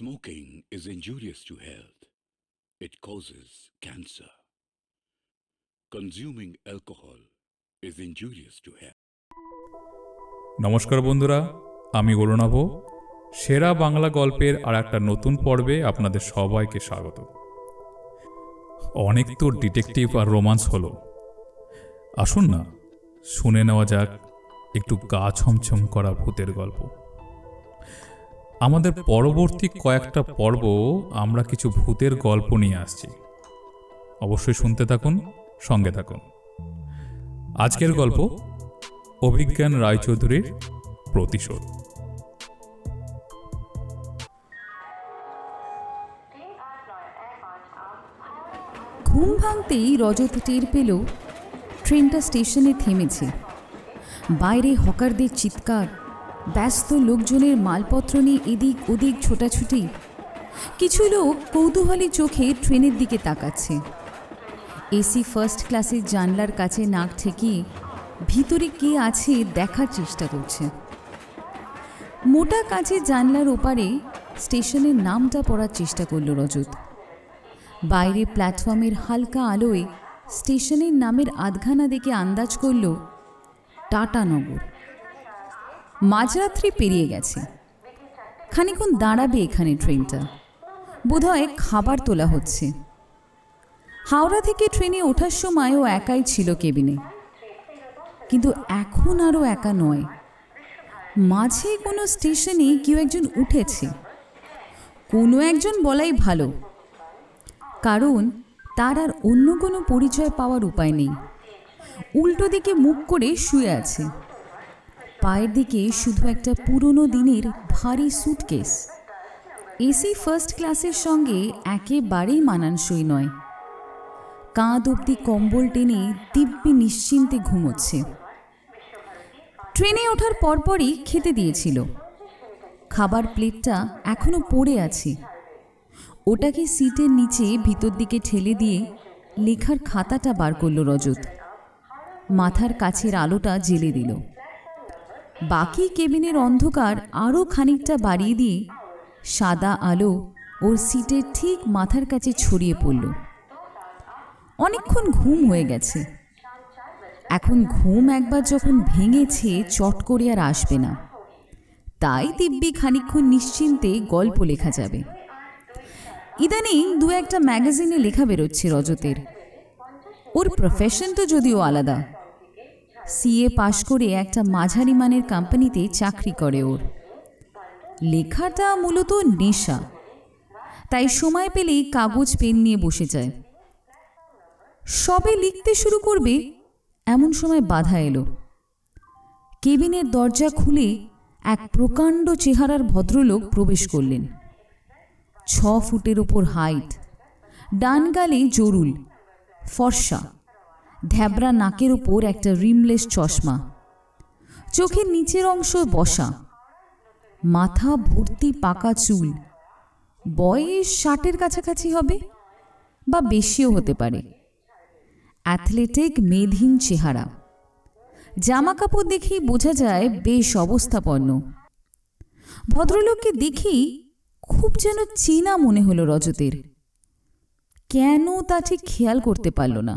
Smoking is injurious to health. It causes cancer. Consuming alcohol is injurious to health. নমস্কার বন্ধুরা, আমি অরুণাভ। সেরা বাংলা গল্পের আর একটা নতুন পর্বে আপনাদের সবাইকে স্বাগত। অনেক তো ডিটেকটিভ আর রোমান্স হলো, আসুন না শুনে নেওয়া যাক একটু গা ছমছম করা ভূতের গল্প। আমাদের পরবর্তী কয়েকটা পর্ব আমরা কিছু ভূতের গল্প নিয়ে আসছি, অবশ্যই শুনতে থাকুন, সঙ্গে থাকুন। আজকের গল্প অভিজ্ঞান রায়চৌধুরীর প্রতিশোধ। ঘুম ভাঙতেই রজত টের পেল ট্রেনটা স্টেশনে থেমেছে। বাইরে হকারদের চিৎকার, ব্যস্ত লোকজনের মালপত্র নিয়ে এদিক ওদিক ছোটাছুটি। কিছু লোক কৌতূহলী চোখে ট্রেনের দিকে তাকাচ্ছে। এসি ফার্স্ট ক্লাসের জানলার কাছে নাক ঠেকিয়ে ভিতরে কে আছে দেখার চেষ্টা করছে। মোটা কাচের জানলার ওপারে স্টেশনের নামটা পড়ার চেষ্টা করল রজত। বাইরে প্ল্যাটফর্মের হালকা আলোয় স্টেশনের নামের আধখানা দেখে আন্দাজ করল টাটানগর। মাঝরাত্রি পেরিয়ে গেছে, খানিকক্ষণ দাঁড়াবে এখানে ট্রেনটা, বোধহয় খাবার তোলা হচ্ছে। হাওড়া থেকে ট্রেনে ওঠার সময় ও একাই ছিল কেবিনে, কিন্তু এখন আরও একা নয়। মাঝে কোনো স্টেশনে কেউ একজন উঠেছে, কোনো একজন বলাই ভালো, কারণ তার আর অন্য কোনো পরিচয় পাওয়ার উপায় নেই। উল্টো দিকে মুখ করে শুয়ে আছে, পায়ের দিকে শুধু একটা পুরনো দিনের ভারী স্যুটকেস। এসি ফার্স্ট ক্লাসের সঙ্গে একেবারেই মানানসই নয়। কাঁধ অবধি কম্বল টেনে দিব্যি নিশ্চিন্তে ঘুমোচ্ছে। ট্রেনে ওঠার পরপরই খেতে দিয়েছিল, খাবার প্লেটটা এখনো পড়ে আছে। ওটাকে সিটের নিচে ভিতর দিকে ঠেলে দিয়ে লেখার খাতাটা বার করল রজত, মাথার কাছের আলোটা জ্বেলে দিল। বাকি কেবিনের অন্ধকার আরও খানিকটা বাড়িয়ে দিয়ে সাদা আলো ওর সিটের ঠিক মাথার কাছে ছড়িয়ে পড়ল। অনেকক্ষণ ঘুম হয়ে গেছে, এখন ঘুম একবার যখন ভেঙেছে চট করে আর আসবে না, তাই দিব্যি খানিকক্ষণ নিশ্চিন্তে গল্প লেখা যাবে। ইদানিং দু একটা ম্যাগাজিনে লেখা বেরোচ্ছে রজতের। ওর প্রফেশন তো যদিও আলাদা, সিএ পাশ করে একটা মাঝারি মানের কোম্পানিতে চাকরি করে। ওর লেখাটা মূলত নেশা, তাই সময় পেলেই কাগজ পেন নিয়ে বসে যায়। সবে লিখতে শুরু করবে এমন সময় বাধা এলো। কেবিনের দরজা খুলে এক প্রকাণ্ড চেহারার ভদ্রলোক প্রবেশ করলেন। 6 ফুটের ওপর হাইট, ডান গালে জরুল, ফর্সা, ধ্যাবরা নাকের ওপর একটা রিমলেস চশমা, চোখের নিচের অংশ বসা, মাথা ভর্তি পাকা চুল। বয়স 60-এর কাছাকাছি হবে, বা বেশিও হতে পারে। অ্যাথলেটিক মেধহীন চেহারা, জামা কাপড় দেখেই বোঝা যায় বেশ অবস্থাপন্ন। ভদ্রলোককে দেখেই খুব যেন চেনা মনে হলো রজতের, কেন তা ঠিক খেয়াল করতে পারল না।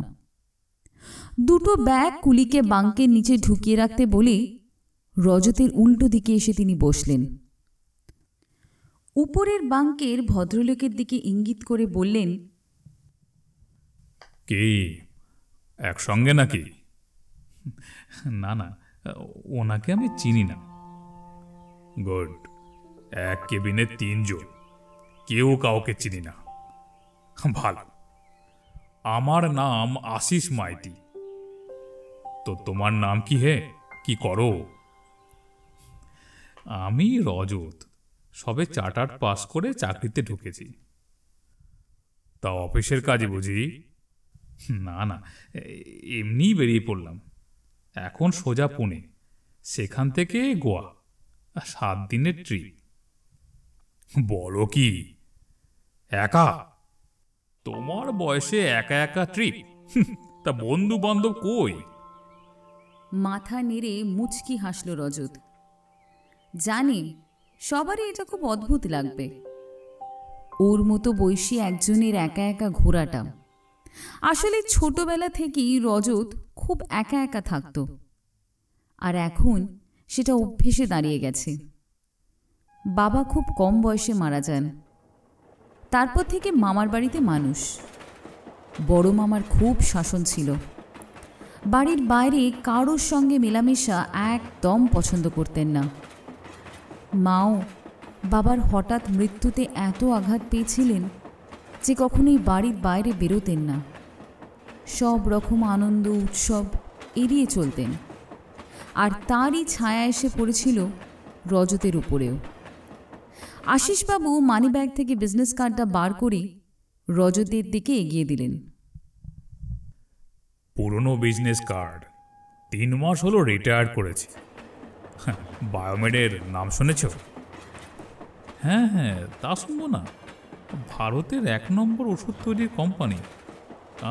দুটো ব্যাগ কুলিকে বাঙ্কের নিচে ঢুকিয়ে রাখতে বলে রজতের উল্টো দিকে এসে তিনি বসলেন। উপরের বাঙ্কের ভদ্রলোকের দিকে ইঙ্গিত করে বললেন, কে একসঙ্গে নাকি? না না, ওনাকে আমি চিনি না। গুড, এক কেবিনে 3 জন, কেউ কাউকে চিনি না, ভালো। আমার নাম আশিস মাইতি, তো তোমার নাম কি হে, কি করো? আমি রজত, সবে চার্টার্ড পাস করে চাকরিতে ঢুকেছি। তা অফিসের কাজে বুঝি? না না, এমনিই বেরিয়ে পড়লাম, এখন সোজা পুনে, সেখান থেকে গোয়া, 7 দিনের ট্রিপ। বলো কি, একা? তোমার বয়সে একা একা ট্রিপ? তা বন্ধু বান্ধব কই? মাথা নেড়ে মুচকি হাসল রজত। জানে সবারই এটা খুব অদ্ভুত লাগবে, ওর মতো বয়সী একজনের একা একা ঘোরাটা। আসলে ছোটবেলা থেকেই রজত খুব একা একা থাকত, আর এখন সেটা অভ্যেসে দাঁড়িয়ে গেছে। বাবা খুব কম বয়সে মারা যান, তারপর থেকে মামার বাড়িতে মানুষ। বড় মামার খুব শাসন ছিল, বাড়ির বাইরে কারোর সঙ্গে মেলামেশা একদম পছন্দ করতেন না। মাও বাবার হঠাৎ মৃত্যুতে এত আঘাত পেয়েছিলেন যে কখনোই বাড়ির বাইরে বেরোতেন না, সব রকম আনন্দ উৎসব এড়িয়ে চলতেন। আর তারই ছায়া এসে পড়েছিল রজতের উপরেও। আশিসবাবু মানিব্যাগ থেকে বিজনেস কার্ডটা বার করে রজতের দিকে এগিয়ে দিলেন। পুরনো বিজনেস কার্ড, 3 মাস হলো রিটায়ার করেছি। বায়োমেডের নাম শুনেছ? হ্যাঁ হ্যাঁ, তা শুনবো না? ভারতের 1 নম্বর ওষুধ তৈরির কোম্পানি।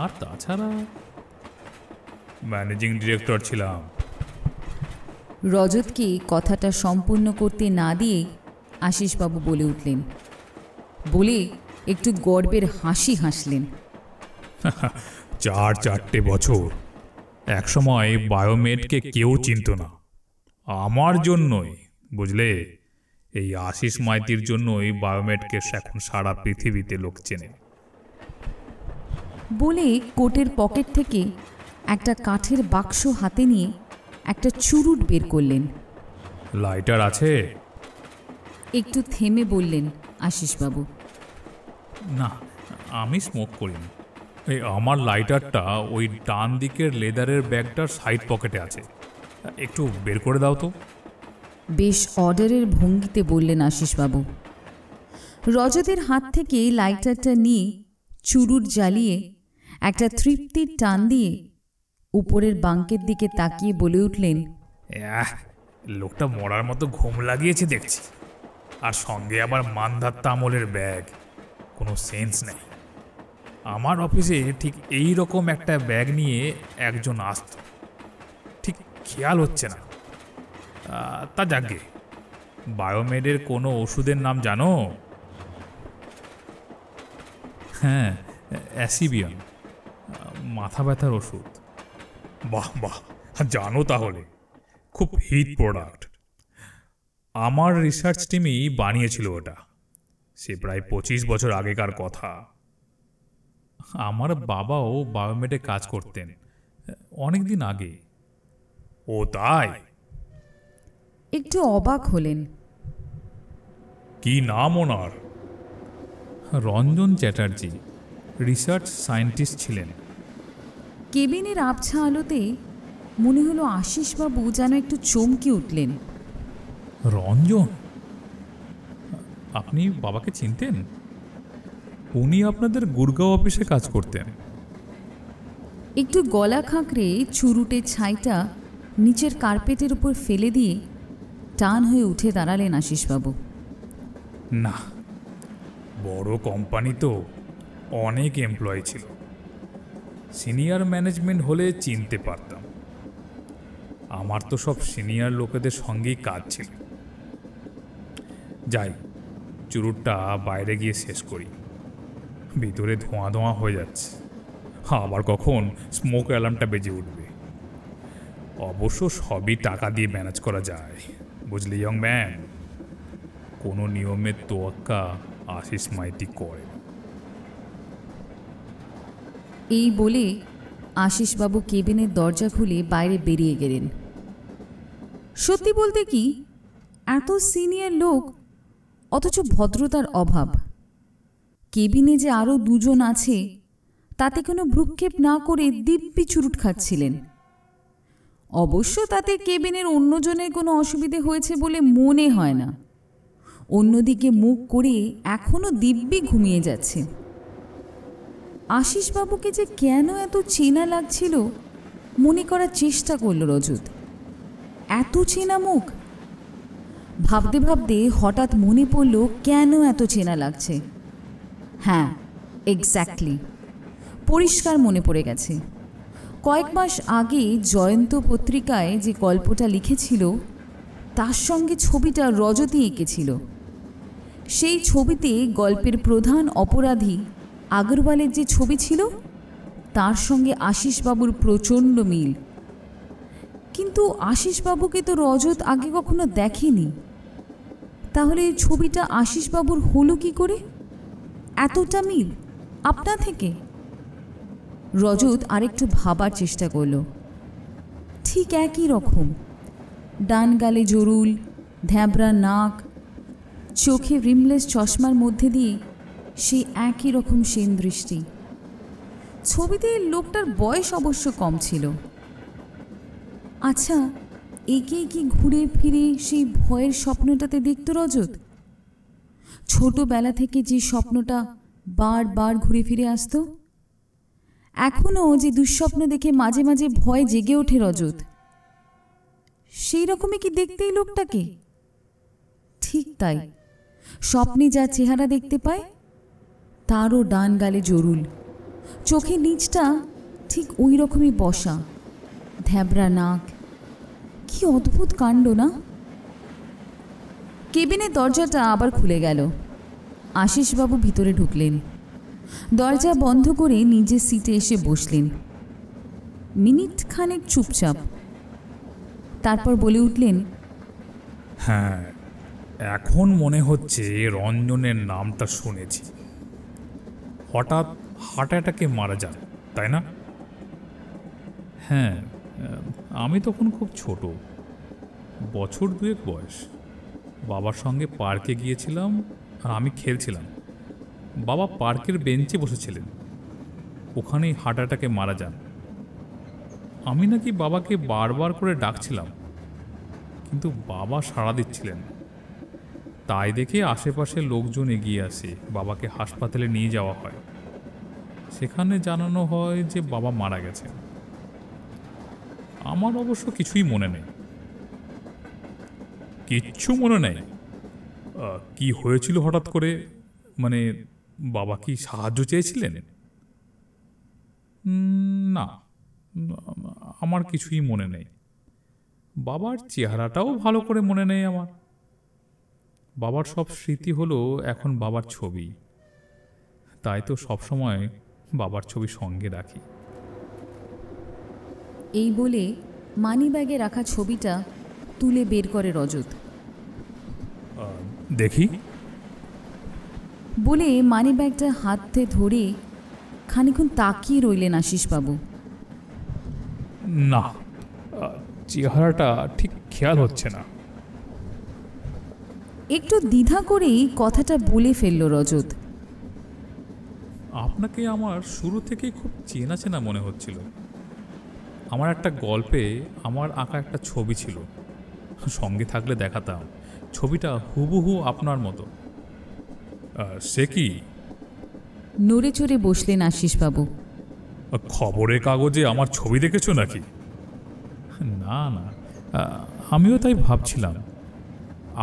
আর তাছাড়া ম্যানেজিং ডিরেক্টর ছিলাম। রজতকে কথাটা সম্পূর্ণ করতে না দিয়ে আশিসবাবু বলে উঠলেন, বলে একটু গর্বের হাসি হাসলেন। 4 বছর। একসময় বায়োমেডকে কেউ চিনত না, আমার জন্যই, বুঝলে? এই আশিস মাইতির জন্যই বায়োমেডকে এখন সারা পৃথিবীতে লোক চেনে। বলে কোটের পকেট থেকে একটা কাঠের বাক্স হাতে নিয়ে একটা চুরুট বের করলেন। লাইটার আছে? একটু থেমে বললেন আশিসবাবু। না, আমি স্মোক করি না। এই আমার লাইটারটা ওই ডান দিকের লেদারের ব্যাগটার সাইড পকেটে আছে, একটু বের করে দাও তো। বেশ অর্ডারের ভঙ্গিতে বললেন আশিসবাবু। রজতের হাত থেকে লাইটারটা নিয়ে চুরুট জ্বালিয়ে একটা তৃপ্তির টান দিয়ে উপরের বাঙ্কের দিকে তাকিয়ে বলে উঠলেন, লোকটা মরার মতো ঘুম লাগিয়েছে দেখছি, আর সঙ্গে আবার মান্ধাত্তা আমলের ব্যাগ, কোনো সেন্স নেই। আমার অফিসে ঠিক এই রকম একটা ব্যাগ নিয়ে একজন আসত, ঠিক খেয়াল হচ্ছে না। তা যাকগে, বায়োমেডের কোনো ওষুধের নাম জানো? হ্যাঁ, অ্যাসিবিয়ান, মাথা ব্যথার ওষুধ। বাহ বাহ, জানো তাহলে? খুব হিট প্রোডাক্ট। আমার রিসার্চ টিমই বানিয়েছিল ওটা, সে প্রায় 25 বছর আগেকার কথা। আমার বাবাও বায়োমেডে কাজ করতেন অনেক দিন আগে। ও তাই? একটু অবাক হলেন। কি নাম ওনার? রঞ্জন চ্যাটার্জি, রিসার্চ সায়েন্টিস্ট ছিলেন। কেবিনের আবছা আলোতে মনে হলো আশিসবাবু যেন একটু চমকে উঠলেন। রঞ্জন? আপনি বাবাকে চিনতেন? উনি আপনাদের গুরগাঁও অফিসে কাজ করতেন। একটু গলা খাঁকড়ে চুরুটের ছাইটা নিচের কার্পেটের উপর ফেলে দিয়ে টান হয়ে উঠে দাঁড়ালেন আশিসবাবু। না, বড় কোম্পানি তো, অনেক এমপ্লয়ি ছিল, সিনিয়র ম্যানেজমেন্ট হলে চিনতে পারতাম। আমার তো সব সিনিয়র লোকেদের সঙ্গেই কাজ ছিল। যাই, চুরুটটা বাইরে গিয়ে শেষ করি, ভিতরে ধোঁয়া ধোঁয়া হয়ে যাচ্ছে, আবার কখন স্মোক অ্যালার্মটা বেজে উঠবে। অবশ্য সবই টাকা দিয়ে ম্যানেজ করা যায়, বুঝলি ইয়ং ম্যান? কোনো নিয়মের তোয়াক্কা আশিস মাইতি করে। এই বলে আশিসবাবু কেবিনের দরজা খুলে বাইরে বেরিয়ে গেলেন। সত্যি বলতে কি, এত সিনিয়র লোক, অথচ ভদ্রতার অভাব। কেবিনে যে আরও 2 জন আছে তাতে কোনো ভ্রুক্ষেপ না করে দিব্যি চুরুট খাচ্ছিলেন। অবশ্য তাতে কেবিনের অন্যজনের কোনো অসুবিধে হয়েছে বলে মনে হয় না, অন্যদিকে মুখ করে এখনও দিব্যি ঘুমিয়ে যাচ্ছে। আশিসবাবুকে যে কেন এত চেনা লাগছিল মনে করার চেষ্টা করল রজত। এত চেনা মুখ! ভাবতে ভাবতে হঠাৎ মনে পড়ল কেন এত চেনা লাগছে। হ্যাঁ, এক্স্যাক্টলি, পরিষ্কার মনে পড়ে গেছে। কয়েক মাস আগে জয়ন্ত পত্রিকায় যে গল্পটা লিখেছিল তার সঙ্গে ছবিটা রজতই এঁকেছিল। সেই ছবিতে গল্পের প্রধান অপরাধী আগরওয়ালের যে ছবি ছিল তার সঙ্গে আশিসবাবুর প্রচণ্ড মিল। কিন্তু আশিসবাবুকে তো রজত আগে কখনো দেখেনি, তাহলে এই ছবিটা আশিসবাবুর হলো কী করে? এতটা মিল আপনা থেকে? রজত আরেকটু ভাবার চেষ্টা করল। ঠিক একই রকম, ডান গালে জরুল, ধ্যাবরা নাক, চোখে রিমলেস চশমার মধ্যে দিয়ে সেই একই রকম সেন দৃষ্টি। ছবিতে লোকটার বয়স অবশ্য কম ছিল। আচ্ছা, একে কি ঘুরে ফিরে সেই ভয়ের স্বপ্নটাতে দেখত রজত? ছোটোবেলা থেকে যে স্বপ্নটা বারবার ঘুরে ফিরে আসত, এখনও যে দুঃস্বপ্ন দেখে মাঝে মাঝে ভয় জেগে ওঠে রজত, সেই রকমই কি দেখতেই লোকটাকে? ঠিক তাই, স্বপ্নে যা চেহারা দেখতে পায় তারও ডান গালে জরুল, চোখের নিচটা ঠিক ওই রকমই বসা, ধ্যাবরা নাক। কি অদ্ভুত কাণ্ড না? কেবিনের দরজাটা আবার খুলে গেল। আশিসবাবু ভিতরে ঢুকলেন, দরজা বন্ধ করে নিজের সিটে এসে বসলেন। মিনিট খানেক চুপচাপ, তারপর বলে উঠলেন, হ্যাঁ, এখন মনে হচ্ছে রঞ্জনের নামটা শুনেছি। হঠাৎ হার্ট অ্যাটাকে মারা যান, তাই না? হ্যাঁ, আমি তখন খুব ছোট, বছর দুয়েক বয়স। বাবার সঙ্গে পার্কে গিয়েছিলাম আর আমি খেলছিলাম। বাবা পার্কের বেঞ্চে বসেছিলেন, ওখানেই হার্ট অ্যাটাকে মারা যান। আমি নাকি বাবাকে বারবার করে ডাকছিলাম, কিন্তু বাবা সাড়া দিচ্ছিলেন। তাই দেখে আশেপাশের লোকজন এগিয়ে আসে, বাবাকে হাসপাতালে নিয়ে যাওয়া হয়। সেখানে জানানো হয় যে বাবা মারা গেছে। আমার অবশ্য কিছুই মনে নেই। কিচ্ছু মনে নেই? কি হয়েছিল হঠাৎ করে? মানে বাবা কি সাহায্য চেয়েছিলেন? না, আমার কিছুই মনে নেই। বাবার চেহারাটাও ভালো করে মনে নেই আমার। বাবার সব স্মৃতি হলো এখন বাবার ছবি, তাই তো সবসময় বাবার ছবি সঙ্গে রাখি। এই বলে মানিব্যাগে রাখা ছবিটা তুলে বের করে রজত। দেখি বলে মানিব্যাগটা হাতে ধরে খানিকক্ষণ তাকিয়ে রইলেন আশিসবাবু। না, চেহারাটা ঠিক খেয়াল হচ্ছে না। একটু দ্বিধা করেই কথাটা বলে ফেলল রজত। আপনাকে আমার শুরু থেকেই খুব চেনা চেনা মনে হচ্ছিল। আমার একটা গল্পে আমার আঁকা একটা ছবি ছিল, সঙ্গে থাকলে দেখাতাম। ছবিটা হুবহু আপনার মতো। সে কি? নড়ে চড়ে বসলেন আশিসবাবু। খবরের কাগজে আমার ছবি দেখেছো নাকি? না না, আমিও তাই ভাবছিলাম।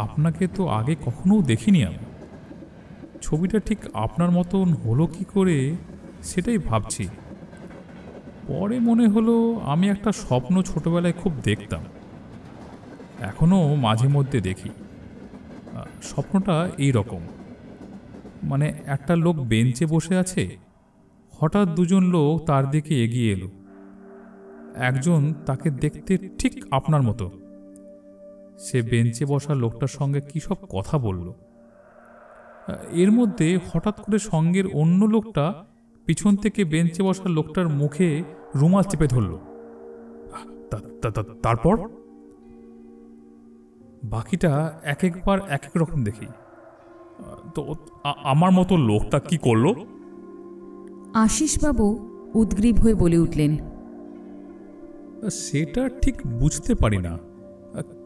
আপনাকে তো আগে কখনো দেখিনি আমি। ছবিটা ঠিক আপনার মতন হলো কি করে সেটাই ভাবছি। পরে মনে হলো আমি একটা স্বপ্ন ছোটবেলায় খুব দেখতাম, এখনও মাঝে মধ্যে দেখি। স্বপ্নটা এই রকম, মানে একটা লোক বেঞ্চে বসে আছে, হঠাৎ দুজন লোক তার দিকে এগিয়ে এলো। একজন তাকে দেখতে ঠিক আপনার মতো। সে বেঞ্চে বসা লোকটার সঙ্গে কী সব কথা বলল। এর মধ্যে হঠাৎ করে সঙ্গের অন্য লোকটা পিছন থেকে বেঞ্চে বসা লোকটার মুখে রুমাল চেপে ধরল। তারপর বাকিটা এক একবার এক এক রকম দেখি। তো আমার মতো লোকটা কি করল? আশিসবাবু উদ্গ্রীব হয়ে বলে উঠলেন, সেটা ঠিক বুঝতে পারি না,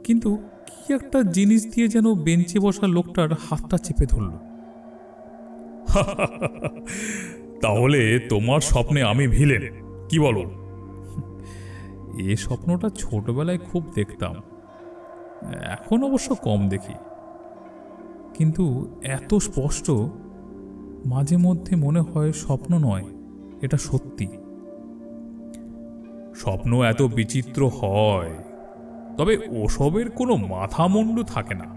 কিন্তু কি একটা জিনিস দিয়ে যেন বেঞ্চে বসা লোকটার হাতটা চেপে ধরল। তাহলে তোমার স্বপ্নে আমি ভিলেন, কি বলো? এ স্বপ্নটা ছোটবেলায় খুব দেখতাম, এখন অবশ্য কম দেখি, কিন্তু এত স্পষ্ট মাঝে মধ্যে মনে হয় স্বপ্ন নয়, এটা সত্যি। স্বপ্ন এত বিচিত্র হয়, তবে ওসবের কোনো মাথামুন্ডু থাকে না।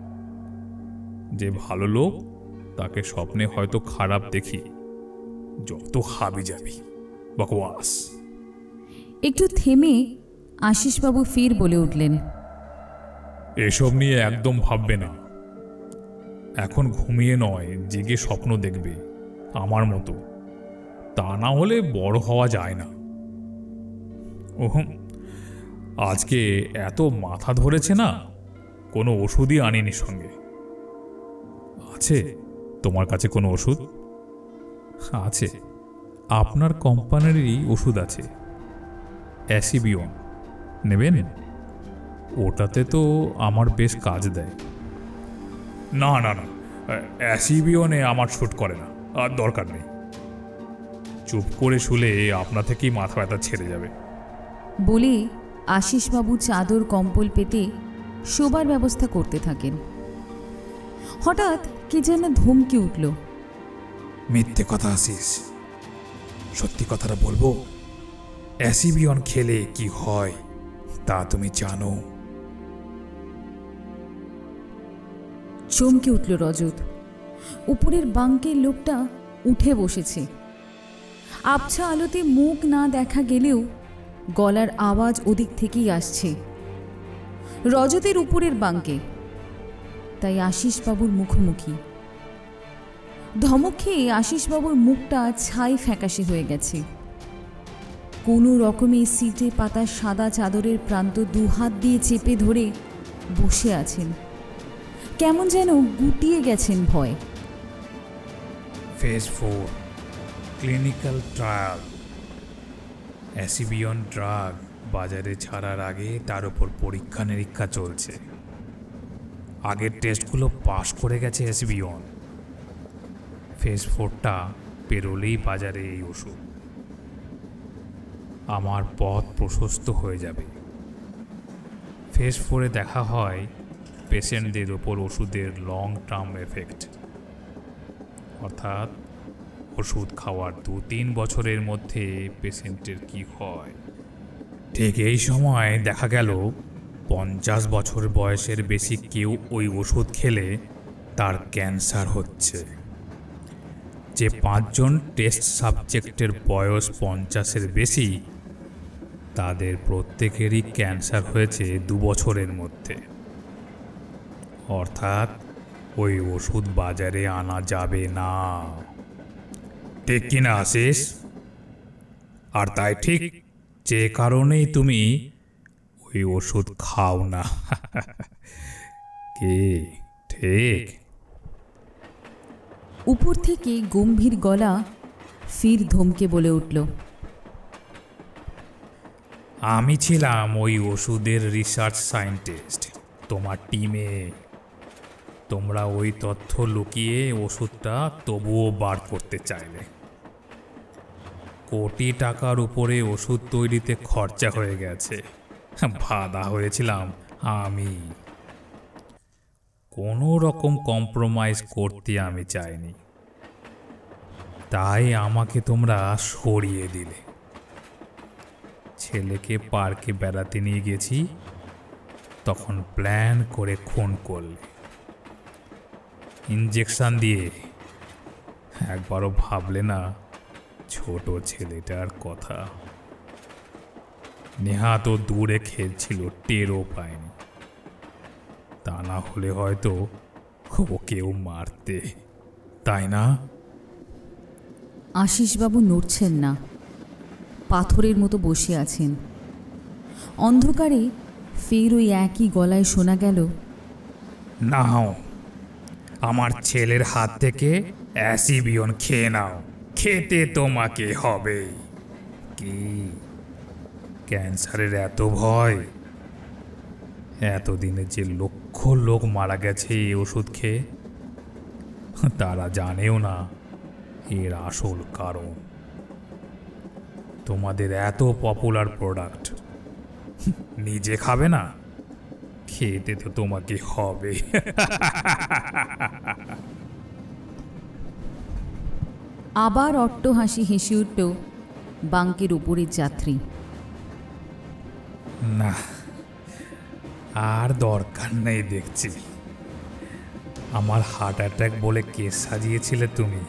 যে ভালো লোক তাকে স্বপ্নে হয়তো খারাপ দেখি, যত হাবি যাবি বকওয়াস। একটু থেমে আশিসবাবু ফের বলে উঠলেন, এসব নিয়ে একদম ভাববে না। এখন ঘুমিয়ে নয়, জেগে স্বপ্ন দেখবে আমার মতো, তা না হলে বড় হওয়া যায় না। ওহম, আজকে এত মাথা ধরেছে না, কোনো ওষুধই আনিনি সঙ্গে। আছে তোমার কাছে কোনো ওষুধ? আছে, আপনার কোম্পানিরই ওষুধ আছে, অ্যাসিবিয়ন। নেবেন? ওটাতে তো আমার বেশ কাজ দেয়। না না না, অ্যাসিবিয়নে আমার শুট করে না, আর দরকার নেই। চুপ করে শুলে আপনা থেকেই মাথা ব্যথা ছেড়ে যাবে। বলে আশিসবাবু চাদর কম্বল পেতে শোবার ব্যবস্থা করতে থাকেন। হঠাৎ কে যেন ধমকে উঠল, মিথ্যে কথা আশিস, সত্যি কথাটা বলবো? অ্যাসিবিয়ন খেলে কি হয় তা তুমি জানো? চমকে উঠল রজত। উপরের বাঙ্কের লোকটা উঠে বসেছে। আবছা আলোতে মুখ না দেখা গেলেও গলার আওয়াজ ওদিক থেকেই আসছে, রজতের উপরের বাঙ্কে, তাই আশিসবাবুর মুখোমুখি। ধমক খেয়ে আশিসবাবুর মুখটা ছাই ফ্যাকাশে হয়ে গেছে। কোনো রকমে সিটে পাতা সাদা চাদরের প্রান্ত দুহাত দিয়ে চেপে ধরে বসে আছেন, কেমন যেন গুটিয়ে গেছেন ভয়। Phase 4 clinical trial. অ্যাসিবিয়ন ড্রাগ বাজারে ছাড়ার আগে তার উপর পরীক্ষা নিরীক্ষা চলছে। আগের টেস্টগুলো পাশ করে গেছে অ্যাসিবিয়ন। ফেজ 4টা পেরোলেই বাজারে এই ওষুধ। আমার পথ প্রশস্ত হয়ে যাবে। ফেজ 4-এ দেখা হয় পেশেন্টদের ওপর ওষুধের লং টার্ম এফেক্ট, অর্থাৎ ওষুধ খাওয়ার 2-3 বছরের মধ্যে পেশেন্টের কি হয়। ঠিক এই সময় দেখা গেল 50 বছর বয়সের বেশি কেউ ওই ওষুধ খেলে তার ক্যান্সার হচ্ছে। যে 5 জন টেস্ট সাবজেক্টের বয়স 50-এর বেশি, তাদের প্রত্যেকেরই ক্যান্সার হয়েছে 2 বছরের মধ্যে। অর্থাৎ ওই ওষুধ বাজারে আনা যাবে না, ঠিক কি না আশিস? আর তাই ঠিক যে কারণেই তুমি ওই ওষুধ খাও না, কি ঠিক? উপর থেকে গম্ভীর গলা ফির ধমকে বলে উঠল, আমি ছিলাম ওই ওষুধের রিসার্চ সায়েন্টিস্ট তোমার টিমে। তোমরা ওই তথ্য লুকিয়ে ওষুধটা তবুও বার করতে চাইলে। কোটি টাকার উপরে ওষুধ তৈরিতে খরচা হয়ে গেছে, বাধা হয়েছিলাম আমি। কোনো রকম কম্প্রোমাইজ করতে আমি চাইনি, তাই আমাকে তোমরা সরিয়ে দিলে। ছেলেকে পার্কে বেড়াতে নিয়ে গেছি, তখন প্ল্যান করে খুন করলে, ইঞ্জেকশন দিয়ে। একবারও ভাবলে না ছোট ছেলেটার কথা? নেহা তো দূরে খেলছিল, টেরও পায়নি, তা না হলে হয়তো ওকেও মারতে, তাই না? আশিসবাবু নড়ছেন না, পাথরের মতো বসে আছেন। অন্ধকারে ফের ওই একই গলায় শোনা গেল, নাও আমার ছেলের হাত থেকে অ্যাসিবিয়ন খেয়ে নাও, খেতে তোমাকে হবে। কি ক্যান্সারের এত ভয়? এতদিনে যে লক্ষ লোক মারা গেছে এই ওষুধ খেয়ে, তারা জানেও না এর আসল কারণ। তোমাদের এত পপুলার প্রোডাক্ট নিজে খাবে না, খেতে তো তোমাকে হবে। আবার অট্টহাসি হেসে উঠল বাঙ্কের উপরের যাত্রী। না, আর দরকার নেই দেখছি, আমার হার্ট অ্যাটাক বলে কেস সাজিয়েছিলে তুমি।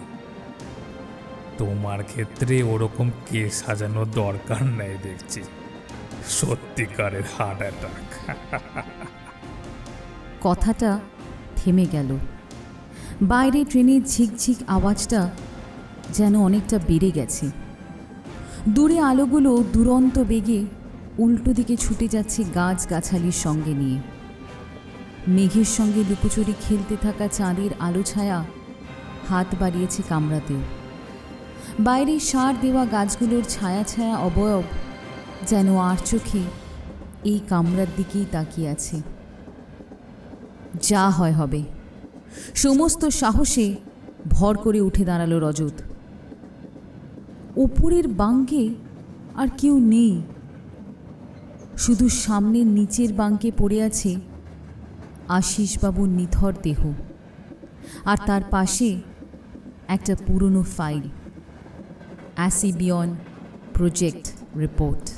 তোমার ক্ষেত্রে ওরকম কেস সাজানো দরকার নেই দেখছি, সত্যিকারের হার্ট অ্যাটাক। কথাটা থেমে গেল। বাইরে ট্রেনের ঝিকঝিক আওয়াজটা যেন অনেকটা বেড়ে গেছে। দূরে আলোগুলো দুরন্ত বেগে উল্টো দিকে ছুটে যাচ্ছে গাছগাছালির সঙ্গে নিয়ে। মেঘের সঙ্গে লুকোচুরি খেলতে থাকা চাঁদের আলো ছায়া হাত বাড়িয়েছে কামড়াতেও। বাইরে সার দেওয়া গাছগুলোর ছায়া ছায়া অবয়ব যেন আর চোখে এই কামড়ার দিকেই তাকিয়ে আছে। যা হয় হবে, সমস্ত সাহসে ভর করে উঠে দাঁড়ালো রজত। ওপরের বাঙ্কে আর কেউ নেই, শুধু সামনের নিচের বাঙ্কে পড়ে আছে আশিসবাবুর নিথর দেহ, আর তার পাশে একটা পুরনো ফাইল, অ্যাসিবিয়ন প্রজেক্ট রিপোর্ট।